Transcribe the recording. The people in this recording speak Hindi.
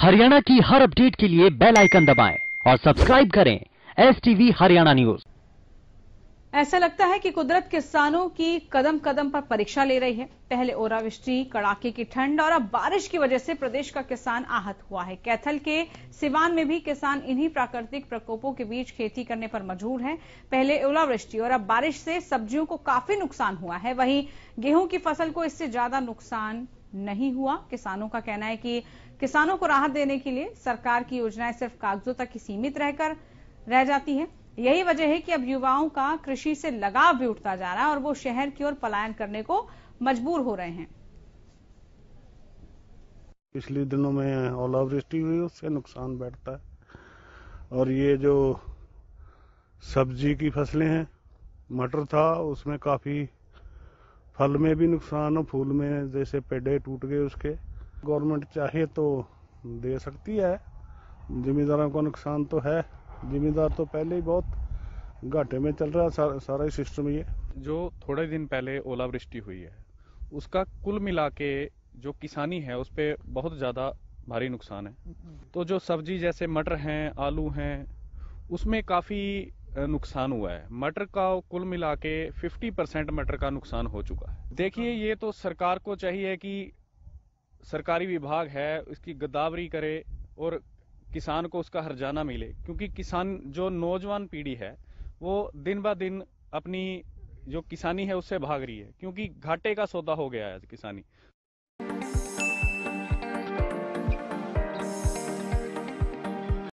हरियाणा की हर अपडेट के लिए बेल आइकन दबाएं और सब्सक्राइब करें STV हरियाणा न्यूज। ऐसा लगता है कि कुदरत किसानों की कदम कदम पर परीक्षा ले रही है। पहले ओलावृष्टि, कड़ाके की ठंड और अब बारिश की वजह से प्रदेश का किसान आहत हुआ है। कैथल के सिवान में भी किसान इन्हीं प्राकृतिक प्रकोपों के बीच खेती करने पर मजबूर हैं। पहले ओलावृष्टि और अब बारिश से सब्जियों को काफी नुकसान हुआ है। वहीं गेहूं की फसल को इससे ज्यादा नुकसान नहीं हुआ। किसानों का कहना है कि किसानों को राहत देने के लिए सरकार की योजनाएं सिर्फ कागजों तक ही सीमित रह जाती है। यही वजह है कि अब युवाओं का कृषि से लगाव भी उठता जा रहा है और वो शहर की ओर पलायन करने को मजबूर हो रहे हैं। पिछले दिनों में ओलावृष्टि हुई, उससे नुकसान बैठता है और ये जो सब्जी की फसलें हैं, मटर था, उसमें काफी फल में भी नुकसान हो, फूल में जैसे पेड़े टूट गए उसके। गवर्नमेंट चाहे तो दे सकती है, जिम्मेदारों को नुकसान तो है। जिम्मेदार तो पहले ही बहुत घाटे में चल रहा है सारा ही सिस्टम। ये जो थोड़े दिन पहले ओलावृष्टि हुई है, उसका कुल मिला के जो किसानी है उस पर बहुत ज़्यादा भारी नुकसान है। तो जो सब्जी जैसे मटर हैं, आलू हैं, उसमें काफ़ी नुकसान हुआ है। मटर का कुल मिला के 50% मटर का नुकसान हो चुका है। देखिए, ये तो सरकार को चाहिए कि सरकारी विभाग है इसकी गदावरी करे और किसान को उसका हर्जाना मिले, क्योंकि किसान जो नौजवान पीढ़ी है वो दिन ब दिन अपनी जो किसानी है उससे भाग रही है, क्योंकि घाटे का सौदा हो गया है किसानी।